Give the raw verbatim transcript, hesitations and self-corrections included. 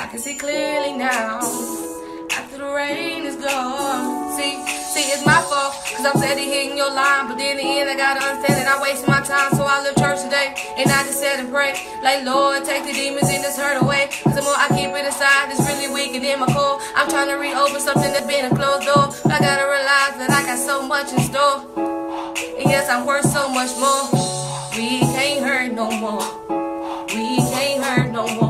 I can see clearly now, after the rain is gone. See, see, it's my fault, cause I'm steady hitting your line. But in the end, I gotta understand that I waste my time. So I left church today, and I just sat and prayed, like, Lord, take the demons and this hurt away. Cause the more I keep it inside, it's really weakening in my core. I'm trying to reopen something that's been a closed door. But I gotta realize that I got so much in store, and yes, I'm worth so much more. We can't hurt no more. We can't hurt no more.